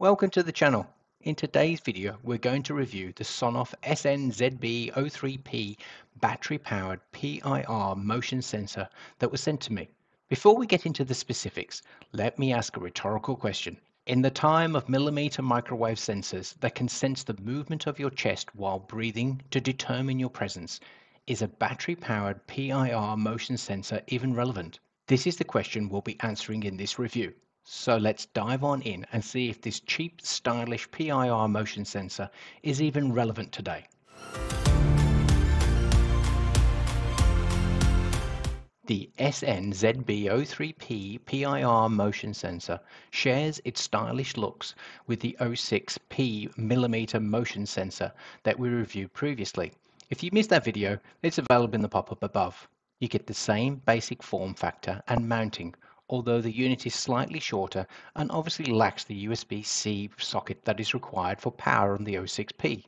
Welcome to the channel. In today's video, we're going to review the Sonoff SNZB-03P battery-powered PIR motion sensor that was sent to me. Before we get into the specifics, let me ask a rhetorical question. In the time of millimeter microwave sensors that can sense the movement of your chest while breathing to determine your presence, is a battery-powered PIR motion sensor even relevant? This is the question we'll be answering in this review. So let's dive on in and see if this cheap, stylish PIR motion sensor is even relevant today. The SNZB-03P PIR motion sensor shares its stylish looks with the 06P millimeter motion sensor that we reviewed previously. If you missed that video, it's available in the pop-up above. You get the same basic form factor and mounting, although the unit is slightly shorter and obviously lacks the USB-C socket that is required for power on the 06P.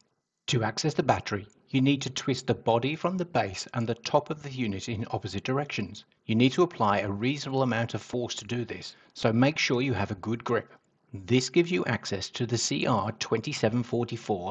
To access the battery, you need to twist the body from the base and the top of the unit in opposite directions. You need to apply a reasonable amount of force to do this, so make sure you have a good grip. This gives you access to the CR2744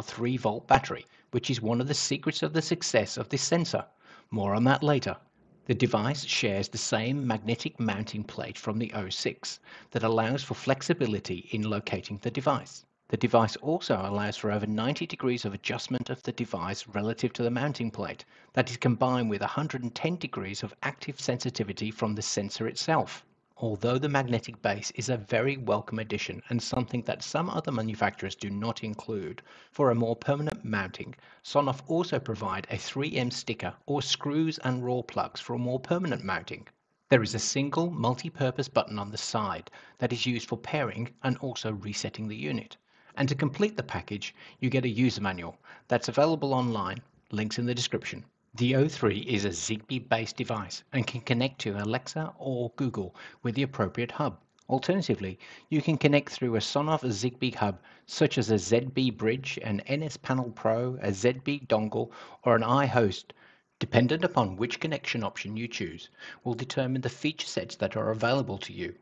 3V battery, which is one of the secrets of the success of this sensor. More on that later. The device shares the same magnetic mounting plate from the 06 that allows for flexibility in locating the device. The device also allows for over 90 degrees of adjustment of the device relative to the mounting plate. That is combined with 110 degrees of active sensitivity from the sensor itself. Although the magnetic base is a very welcome addition and something that some other manufacturers do not include, for a more permanent mounting, Sonoff also provide a 3M sticker or screws and raw plugs for a more permanent mounting. There is a single multi-purpose button on the side that is used for pairing and also resetting the unit. And to complete the package, you get a user manual that's available online, links in the description. The 03 is a Zigbee-based device and can connect to Alexa or Google with the appropriate hub. Alternatively, you can connect through a Sonoff Zigbee hub such as a ZB Bridge, an NS Panel Pro, a ZB dongle or an iHost. Dependent upon which connection option you choose will determine the feature sets that are available to you.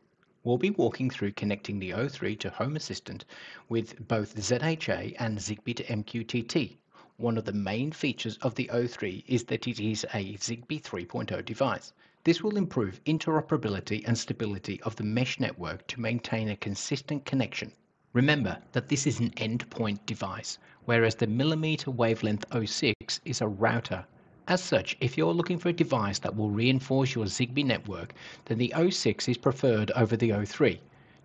We'll be walking through connecting the 03 to Home Assistant with both ZHA and Zigbee to MQTT. One of the main features of the 03 is that it is a Zigbee 3.0 device. This will improve interoperability and stability of the mesh network to maintain a consistent connection. Remember that this is an endpoint device, whereas the millimeter wavelength 06 is a router. As such, if you're looking for a device that will reinforce your Zigbee network, then the 06 is preferred over the 03.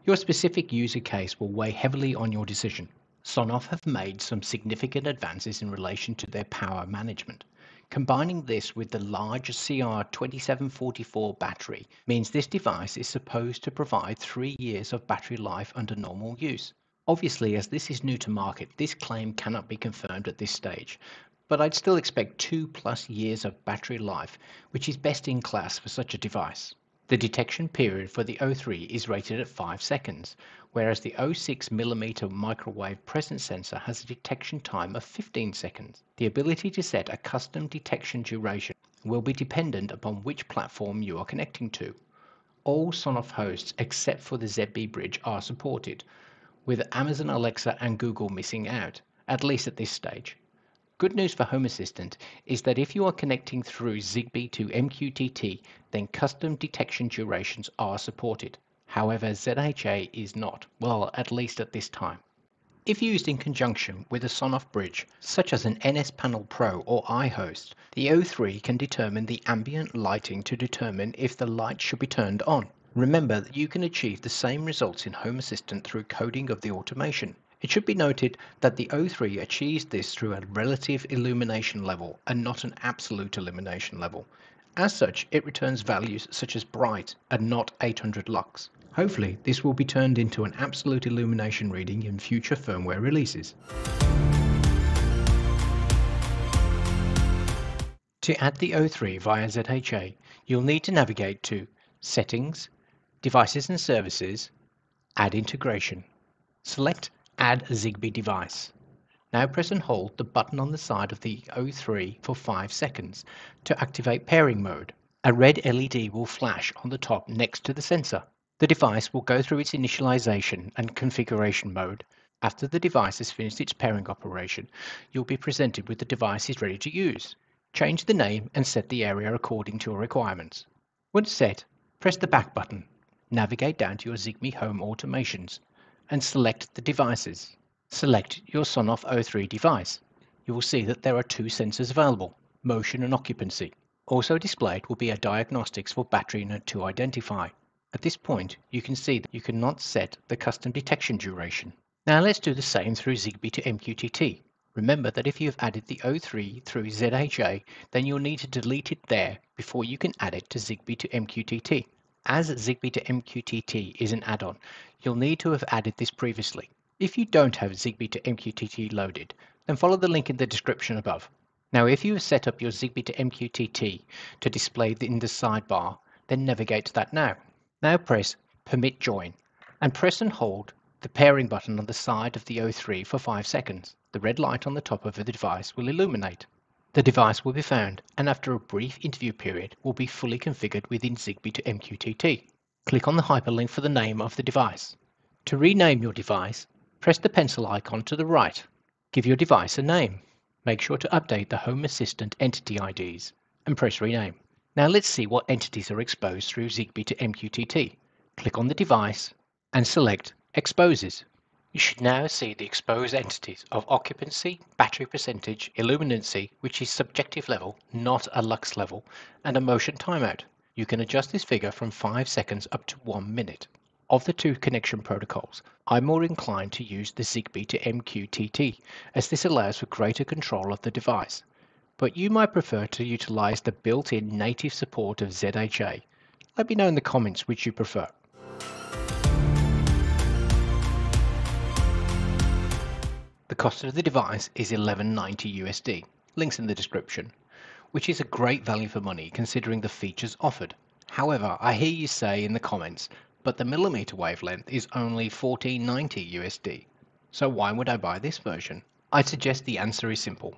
Your specific user case will weigh heavily on your decision. Sonoff have made some significant advances in relation to their power management. Combining this with the large CR2744 battery means this device is supposed to provide 3 years of battery life under normal use. Obviously, as this is new to market, this claim cannot be confirmed at this stage, but I'd still expect 2+ years of battery life, which is best in class for such a device. The detection period for the 03 is rated at 5 seconds, whereas the 06mm microwave presence sensor has a detection time of 15 seconds. The ability to set a custom detection duration will be dependent upon which platform you are connecting to. All Sonoff hosts except for the ZB Bridge are supported, with Amazon Alexa and Google missing out, at least at this stage. Good news for Home Assistant is that if you are connecting through Zigbee to MQTT, then custom detection durations are supported. However, ZHA is not, well, at least at this time. If used in conjunction with a Sonoff bridge, such as an NS Panel Pro or iHost, the 03 can determine the ambient lighting to determine if the light should be turned on. Remember that you can achieve the same results in Home Assistant through coding of the automation. It should be noted that the 03 achieves this through a relative illumination level and not an absolute illumination level. As such, it returns values such as bright and not 800 lux. Hopefully, this will be turned into an absolute illumination reading in future firmware releases. To add the 03 via ZHA, you'll need to navigate to Settings, Devices and Services, Add Integration. Select Add Zigbee Device. Now press and hold the button on the side of the 03 for 5 seconds to activate pairing mode. A red LED will flash on the top next to the sensor. The device will go through its initialization and configuration mode. After the device has finished its pairing operation, you'll be presented with the device is ready to use. Change the name and set the area according to your requirements. Once set, press the back button, navigate down to your Zigbee Home Automations and select the devices. Select your Sonoff O3 device. You will see that there are two sensors available, motion and occupancy. Also displayed will be a diagnostics for battery note to identify. At this point, you can see that you cannot set the custom detection duration. Now let's do the same through Zigbee to MQTT. Remember that if you've added the O3 through ZHA, then you'll need to delete it there before you can add it to Zigbee to MQTT. As Zigbee to MQTT is an add-on, you'll need to have added this previously. If you don't have Zigbee to MQTT loaded, then follow the link in the description above. Now if you have set up your Zigbee to MQTT to display in the sidebar, then navigate to that now. Now press Permit Join and press and hold the pairing button on the side of the O3 for 5 seconds. The red light on the top of the device will illuminate. The device will be found and after a brief interview period will be fully configured within Zigbee to MQTT. Click on the hyperlink for the name of the device. To rename your device, press the pencil icon to the right. Give your device a name. Make sure to update the Home Assistant entity IDs and press Rename. Now let's see what entities are exposed through Zigbee to MQTT. Click on the device and select Exposes. You should now see the exposed entities of occupancy, battery percentage, illuminancy, which is subjective level, not a lux level, and a motion timeout. You can adjust this figure from 5 seconds up to 1 minute. Of the two connection protocols, I'm more inclined to use the Zigbee to MQTT, as this allows for greater control of the device. But you might prefer to utilize the built-in native support of ZHA. Let me know in the comments which you prefer. The cost of the device is $11.90 USD, links in the description, which is a great value for money considering the features offered. However, I hear you say in the comments, but the millimeter wavelength is only $14.90 USD, so why would I buy this version? I suggest the answer is simple.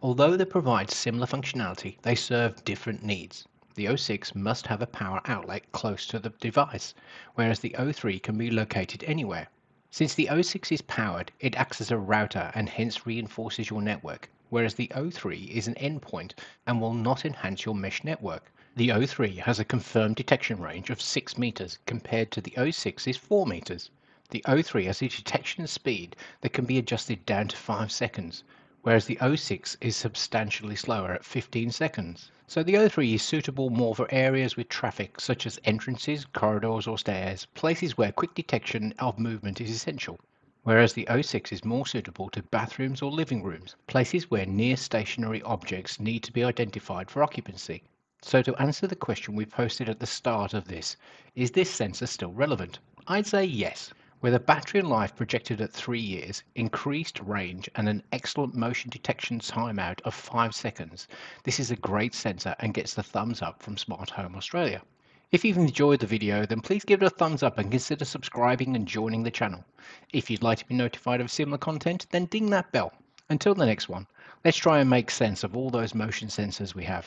Although they provide similar functionality, they serve different needs. The O6 must have a power outlet close to the device, whereas the O3 can be located anywhere. Since the O6 is powered, it acts as a router and hence reinforces your network, whereas the O3 is an endpoint and will not enhance your mesh network. The O3 has a confirmed detection range of 6 meters compared to the O6's 4 meters. The O3 has a detection speed that can be adjusted down to 5 seconds, whereas the O6 is substantially slower at 15 seconds. So the O3 is suitable more for areas with traffic such as entrances, corridors or stairs, places where quick detection of movement is essential, whereas the O6 is more suitable to bathrooms or living rooms, places where near stationary objects need to be identified for occupancy. So to answer the question we posted at the start of this, is this sensor still relevant? I'd say yes. With a battery life projected at 3 years, increased range and an excellent motion detection timeout of 5 seconds, this is a great sensor and gets the thumbs up from Smart Home Australia. If you've enjoyed the video, then please give it a thumbs up and consider subscribing and joining the channel. If you'd like to be notified of similar content, then ding that bell. Until the next one, let's try and make sense of all those motion sensors we have.